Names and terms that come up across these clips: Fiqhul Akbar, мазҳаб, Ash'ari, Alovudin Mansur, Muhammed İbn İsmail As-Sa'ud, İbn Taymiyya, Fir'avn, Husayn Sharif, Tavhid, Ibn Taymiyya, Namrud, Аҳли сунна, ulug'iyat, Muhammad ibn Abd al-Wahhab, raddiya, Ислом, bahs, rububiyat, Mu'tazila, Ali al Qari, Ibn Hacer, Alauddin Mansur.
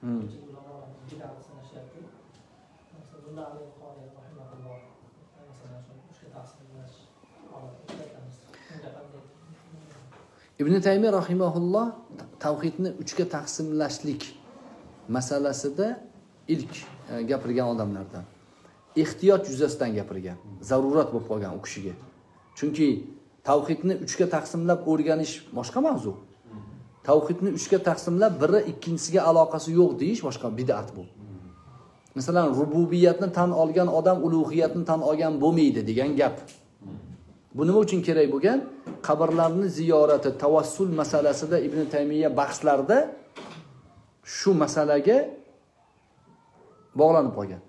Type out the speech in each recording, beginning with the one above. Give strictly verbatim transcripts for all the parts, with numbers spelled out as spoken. Hmm. İbn Taymiyya rahimahullah tavhidni üçge taksimleşlik meselesinde ilk e, gapirgan adamlardan. İhtiyat yüzesinden gapirgan, zarurat bo'lib qolgan u kishiga. Çünkü tavhidni üçge taksimlab o'rganish boshqa mavzu. Tavhidni üçge taksimlab biri ikkinchisiga aloqasi yo'q deyish boshqa bid'at bu. Mesela rububiyatni tan olgan odam ulug'iyatni tan olgan bo'lmaydi degan gap. Bu nima uchun kerak bo'lgan? Qabrlarni ziyorati, tavassul masalasida Ibn Taymiyya bahslarda şu masalaga bog'lanib qolgan.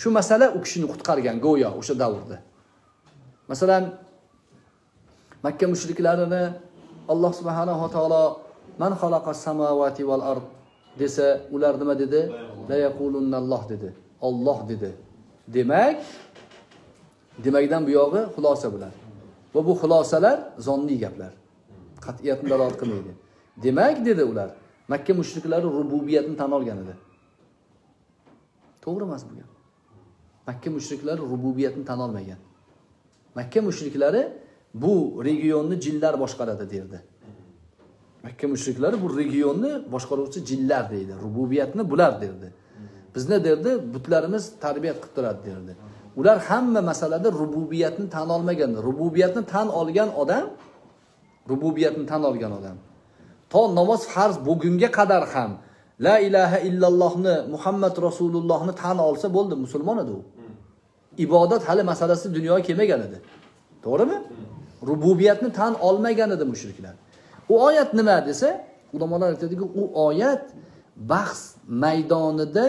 Şu masala u kishini qutqargan go'yo o'sha davrda. Masalan Makka mushriklarini Allah subhanahu wa taala man khalaqa samawati wal ard desa ular nima dedi? La yaqulunna Allah dedi. Allah dedi. Demek demakdan bu yog'i xulosa bular. Va bu xulosalar zonni gaplar. Qat'iyatni dalolat qilmaydi. Demak dedi ular Makka mushriklari rububiyatni tan olgan edi. To'g'ri emas bu gap. Makka mushriklari rububiyatni tan olmagan. Makka mushriklari bu regionni jinlar boshqaradi derdi. Makka mushriklari bu regionni boshqaruvchi jinlar deydi. Rububiyatni bular derdi. Bizni derdi butlarimiz tarbiyat qilib turadi derdi. Ular hamma masalada rububiyatni tan olmagan. Rububiyatni tan olgan odam, rububiyatni tan olgan odam. To namoz farz bugunga qadar ham la ilaha illallohni, Muhammad Rasulullohni tan olsa bo'ldi, musulmon edi u. Ibodat hali masalasi dunyoga kelmagan edi. To'g'rimi? Rububiyatni tan olmagan edi mushriklar. O oyat nima desa, ulamolar aytadiki, u oyat bahs maydonida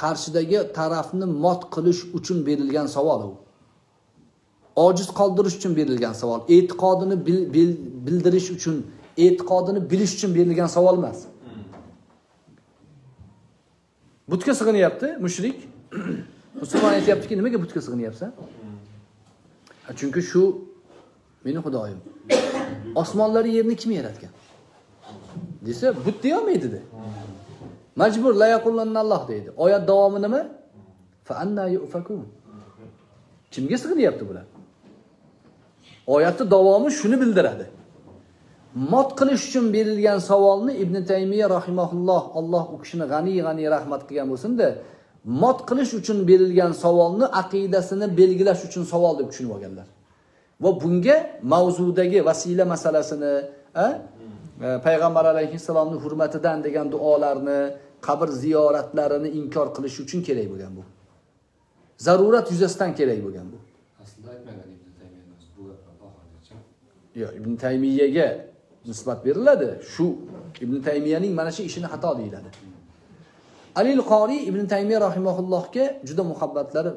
qarshidagi tarafni mot qilish uchun berilgan savol u. Ojiz qoldirish uchun berilgan savol, e'tiqodini bil, bil, bildirish uchun, e'tiqodini bilish uchun berilgan savol emas. Butga sig'inyapti mushrik. Musulmon aytayaptiki, nimaga butga sig'inyapsan? Çünkü şu benim Xudoyim. Osmanları yerini kim yaratgan? Dese but diyor muydu dedi. Mecbur la yaqullannallah dedi. Oyat devamı nima? Fa anna yufakun. Kimga sig'inyapti bular? Oyatning davomi shuni bildiradi. Mot qilish uchun berilgan savolni Ibn Taymiyya rahimahulloh, Alloh u kishini g'ani g'ani rahmat qilgan bo'lsin-da, mot qilish uchun berilgan savolni aqidasini belgilash uchun savol deb tushunib olganlar. Va bunga mavzudagi vasila masalasini, e? Payg'ambar alayhissalomning hurmatidan degan duolarni, qabr ziyoratlarini inkor qilish uchun kerak bo'lgan bu. Zarurat yuzasidan kerak bo'lgan bu. Aslida aytmagan Ibn Taymiyyaning bu haqida. Yo, Ibn Taymiyyaga nisbat beriladi. Shu Ibn Taymiyyaning mana shu ishini xato deyiladi. Ali al Qari Ibn Taymiyya rahimahullohga juda muhabbatlari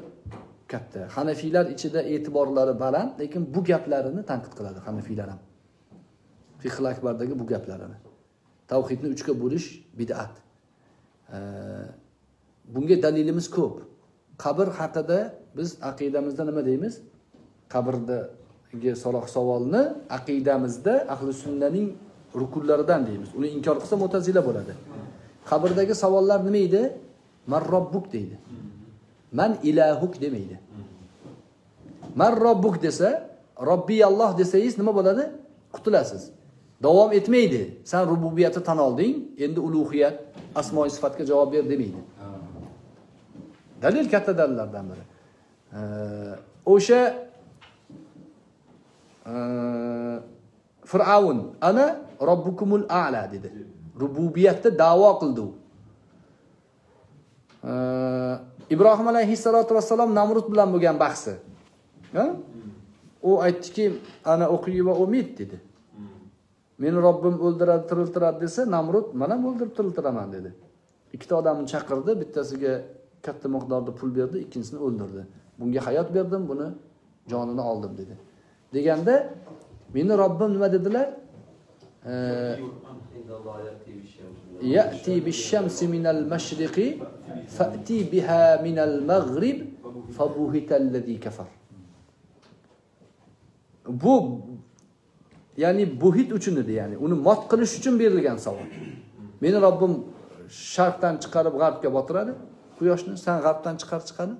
katta. Hanafiylar ichida e'tiborlari baland, lekin bu gaplarini tanqid qiladi Hanafiylar ham. Fiqhul Akbardagi bu gaplarini. Tavhidni uchga bo'lish bid'at. E, bunga dalilimiz ko'p. Qabr haqida biz aqidamizda nima deymiz? Qabrdagi so'roq savolni aqidamizda ahli sunnaning rukunlaridan deymiz. Uni inkor qilsa mu'tazila bo'ladi. Qabirdagi savollar nima edi? Man robbuk deydi. Man ilahuk demaydi. Man robbuk desa, Robbi Alloh desangiz nima bo'ladi? Qutulasiz. Davom etmaydi. Sen rububiyatni tan olding, endi ulug'iyat, asmo-i sifatga javob ber demaydi. Dalil katta dalillardan biri. O'sha Fir'avn ana robbukumul a'la dedi. Rububiyatda da'vo qildi u. Ee, Ibrohim alayhissalatu vesselam Namrud bilan bo'lgan bahsi. Ha? U aytdiki, ana o'qiy va umid dedi. Meni Robbim o'ldiradi, tiriltiradi desa, Namrud mana o'ldirib tiriltiraman dedi. Ikkita odamni chaqirdi, bittasiga katta miqdorda pul berdi, ikkinchisini o'ldirdi. Bunga hayot berdim, buni jonini oldim dedi. Deganda meni Robbim nima dedilar? Ee, يأتي بالشمس من المشرق فأتي بها من المغرب فبهت الذي كفر. Bu yani buhit uchun dedi yani. Uni mot qilish uchun berilgan savol. Meni Robbim şarktan çıkarıp garpga batıradi. Quyoshni sen garpdan çıkar çıkarı.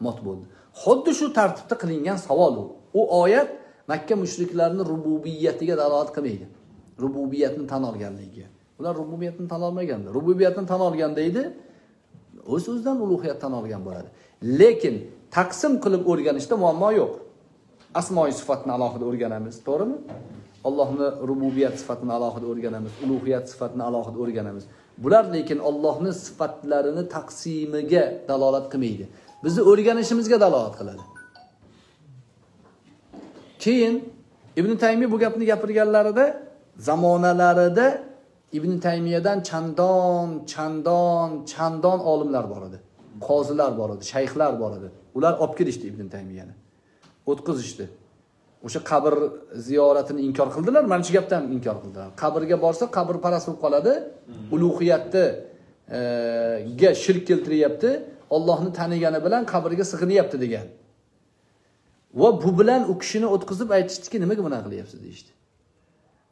Mot bo'ldi. Xuddi şu tartibda qilingan savol u. O oyat Mekke müşriklerini rububiyetiga dalolat qilmaydi. Rububiyetini tan olganligiga. Ular rububiyetini tan olmaganda. Rububiyetini tan olganda edi. O'z o'zidan ulug'iyatdan olgan bo'ladi. Lekin taqsim qilib o'rganishda muammo yo'q. Asmoi sifatini alohida o'rganamiz, to'g'rimi? Allohning rububiyat sifatini alohida o'rganamiz, ulug'iyat sifatini alohida o'rganamiz. Bular lekin Allohning sifatlarini taqsimiga dalolat qilmaydi. Bizni o'rganishimizga dalolat qiladi. Keyin Ibn Taymiyya bu gapni gapirganlarida zamonalarida İbn Taymiyyadan çandan, çandan, çandan olimlar bor edi. Qozilar bor edi, shayxlar bor edi. Ular olib kelishdi İbn Taymiyyani. O'tkizishdi. O'sha qabr ziyoratini inkor qildilar, mana shu gapdan inkor qildilar. Qabrga borsa qabrparast bo'lib qoladi, ulug'iyatni ga shirk keltiryapti, Allohni tanigani bilan qabrga sig'inyapti degan. Va bu bilan u kishini o'tkizib aytishdiki, nimaga buni qilyapsiz deydi.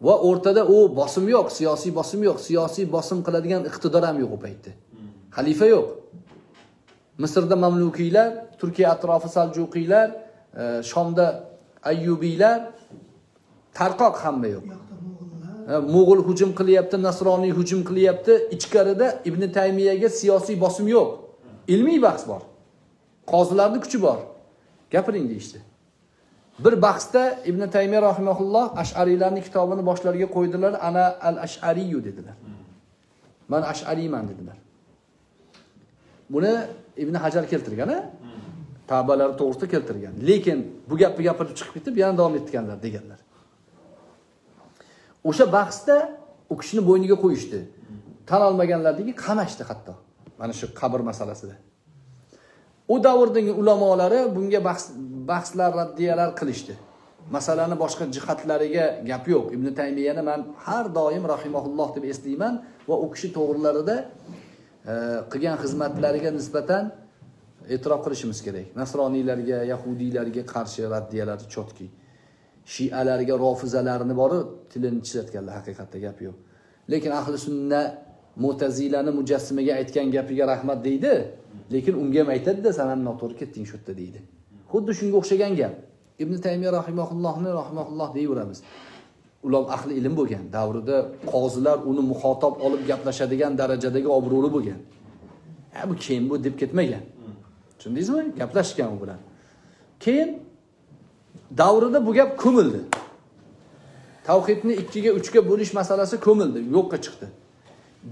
Ve ortada o basım yok, siyasi basım yok, siyasi basım kıladigan iktidar ham yok o paytda. Halife yok. Mısır'da Mamlukiler, Türkiye atrafı Salcukiler, e, Şam'da Ayyubiler, tarqoq hamma yok. Moğol hücum kılyapti, Nasrani hücum kılyapti, ichkarida Ibn Taymiyyaga siyasi basım yok. İlmiy bahs var. Qozilarning kuchi bor. Gapiring deyishdi. Bir bahsda Ibn Taymiyya rahimahullah Ash'arilarning kitobini boshlariga qo'ydilar. Ana al-Ash'ariyu dediler. Men Ash'ariman dediler. Buni Ibn Hacer keltirgan, ha? Tabalar to'g'risida keltirgan. Lekin bu gapni gapirib chiqib ketib, yana davom etganlar deganlar. O'sha bahsda u kishini bo'yniga qo'yishdi. Tan olmaganlardagi qamashdi hatto. Mana shu qabr masalasida. O davrdagi ulamolari bunga bahs bahslar, raddiyalar qilishdi. Masalani boshqa jihatlariga gap yo'q. Ibn Taymiyyani men har doim rahimahulloh deb eslayman va u kishi to'g'rilarida qilgan xizmatlariga nisbatan e'tirof qilishimiz kerak. Nasroniylarga, yahudiylarga qarshi raddiyalar chotki. Shialarga, rofizalarni bori tilini chisatganlar, haqiqatda gap yo'q. Lekin ahli sunna Mu'tazilani mujassimasiga aytgan gapiga rahmat deydi, lekin unga ham aytadi-da, sen ham noto'g'ri ketding shu yerda deydi. Xuddi shunga o'xshagan gap. Ibn Taymiyya rahimahullohni rahimahulloh deyveramiz. Ular ahli ilm bo'lgan, davrida qozilar uni muxotob olib gaplashadigan darajadagi obro'li bo'lgan. Ha, bu kim bu deb ketmagan. Tushundingizmi? Gaplashgan u bilan. Keyin davrida bu gap ko'mildi. Tavhidni ikkiga uchga bo'lish masalasi ko'mildi, yo'qqa chiqdi.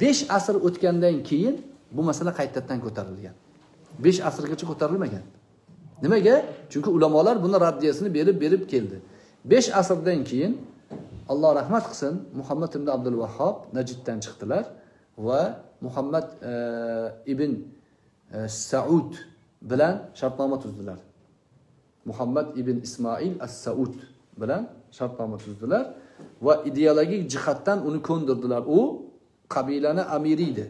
besh asr o'tgandan keyin bu masala qaytadan ko'tarilgan. besh asrgacha ko'tarilmagan. Nimaga? Çünkü ulamalar buna raddiyasini berib berib keldi. besh asrdan keyin Allah rahmat qilsin, Muhammad ibn Abd al-Wahhab Najddan chiqdilar ve Muhammed e, ibn e, Saud bilan shartnoma tuzdilar. Muhammed İbn İsmail As-Sa'ud bilan shartnoma tuzdilar ve ideologik jihatdan uni ko'ndirdilar. O qabilani amiriydi.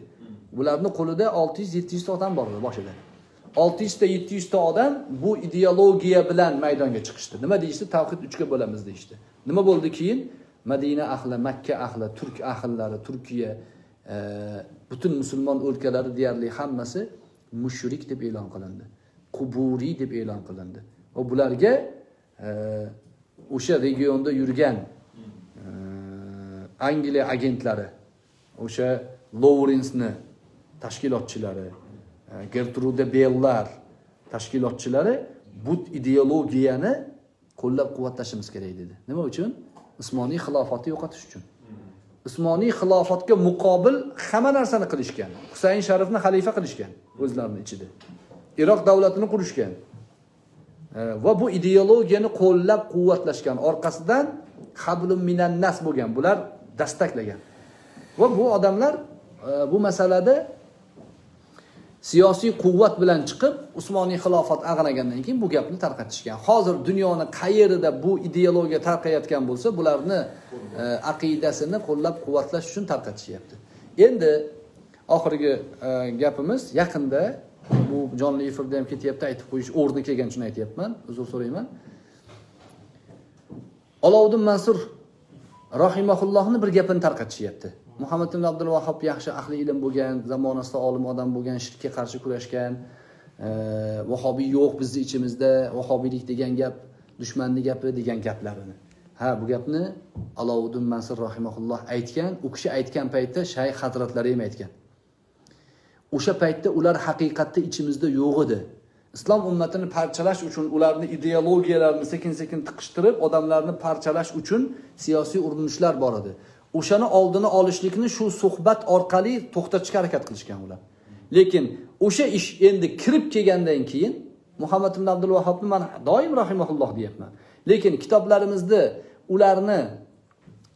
Ularning qo'lida olti yuz yetti yuz ta odam bor edi boshida. olti yuz ta yetti yuz ta odam bu ideologiya bilan maydonga chiqishdi. Nima deyishdi? Tavhid uchga bo'lamiz deyishdi. Nima bo'ldi keyin? Madina ahli, Makka ahli, Turk ahlilari, Turkiya, e, bütün musulmon o'lkalari deyarli hammasi mushrik deb e'lon qilindi. Quburi deb e'lon qilindi. Va bularga e, o'sha regionda yurgan e, Angliya agentlari, o'sha Lawrence'ni tashkilotchilari, Gertrude Bell'lar tashkilotchilari bu ideologiyani qo'llab-quvvatlashimiz kerak dedi. Nima uchun? Usmoniy xilofatni yo'qotish uchun. Usmoniy xilofatga muqobil hamma narsani qilishgan. Husayn Sharifni xalifa qilishgan o'zlarining ichida. Iroq davlatini qurishgan. Va bu ideologiyani qo'llab-quvvatlashgan, orqasidan hablum minan nas bo'lgan. Bular dastaklagan. Va bu odamlar bu masalada siyasi kuvvet bilen çıkıp Osmaniy xilofat ag'anagandan keyin bu gapni tarqatishgan. Hozir dunyoni qayerida bu ideologiya tarqayotgan bo'lsa, bularni e, aqidasini qo'llab-quvvatlash uchun tarqatishyapti. Endi oxirgi e, gapimiz yaqinda bu jonli efirda ham ketyapti, aytib qo'yish o'rni kelgan uchun aytayapman, uzr so'rayman. Alauddin Mansur rahimahullohning bir gapini tarqatishyapti. Muhammad ibn Abd al-Wahhab yaxshi ahli ilm bo'lgan, zamonasida olim odam bo'lgan, shirkka qarshi kurashgan. E, Vahobiy yo'q bizni ichimizda, vahobiylik degan gap dushmanni gapi degan gaplarini. Ha, bu gapni Alovudin Mansur rahimahulloh aytgan, u kishi aytgan paytda shayx hazratlari ham aytgan. O'sha paytda ular haqiqatda ichimizda yo'q edi. İslam ummatini parçalash uchun ularni ideologiyalarini sekin-sekin tiqishtirib, odamlarni parçalash uchun siyosiy urinishlar bor edi. O'shani oldini olishlikni shu suhbat orqali to'xtatishga harakat qilishgan ular. Lekin o'sha ish endi kirib kelgandan keyin Muhammad ibn Abd al-Wahhabni men doim rahimahulloh deyapman. Lekin kitoblarimizda ularni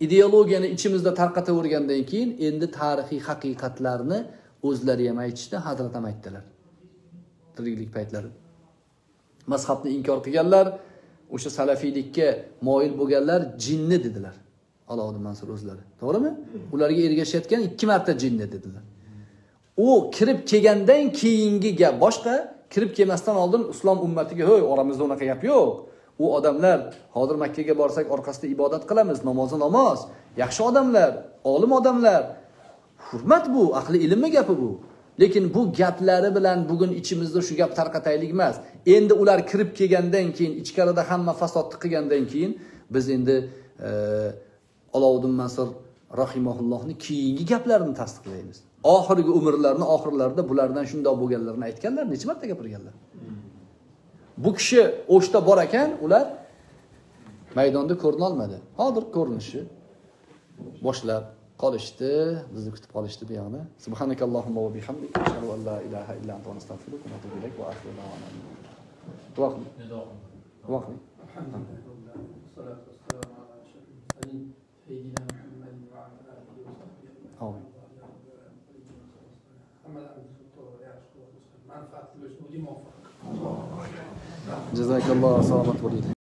ideologiyani ichimizda tarqatavergandan keyin endi tarixiy haqiqatlarni o'zlari ham aytishdi, hazrat ham aytdilar. Tiriklik paytlari. Mazhabni inkor qilganlar, o'sha salafiylikka moyil bo'lganlar jinni dedilar. Allohning Mansur o'zlari. To'g'rimi? Ularga ergashayotgan ikki marta jinni dedilar. U kirib kelgandan keyingi gap boshqa, kirib kelmasdan oldin islom ummatiga "Hoy, oramizda unaqa gap yo'q. U odamlar hozir Makka ga borsak orqasida ibodat qilamiz, namozni namoz. Yaxshi odamlar, olim odamlar. Hurmat bu, ahli ilmmi gapi bu." Lekin bu gaplari bilan bugun ichimizda shu gap tarqataylik emas. Endi ular kirib kelgandan keyin, ichkarida hamma fasodni qilgandan keyin biz endi e, Alovudin Mansur rahimahullohni keyingi gaplarini tasdiqlaymiz. Oxirgi umrlarini oxirlarida bulardan shundoq bo'lganlarini aytganlar, necha marta gapirganlar. Bu kishi o'shda bor ekan, ular maydonda ko'rina olmadi. Hozir ko'rinishi boshlab qolishdi, bizni kutib qolishdi bu yoqda. Subhanakallohumma va bihamdik, ashhadu an la ilaha illa anta astaghfiruka va atubu ilayk va akhiru da'wana. Duo qiling. Duo qiling. Duo qiling. Alhamdulillah. Salatu vassalamu ala ashrafil sayyidina Muhammad va ala alihi va sahbihi. Amin. Jazakalloh salomat bo'ling.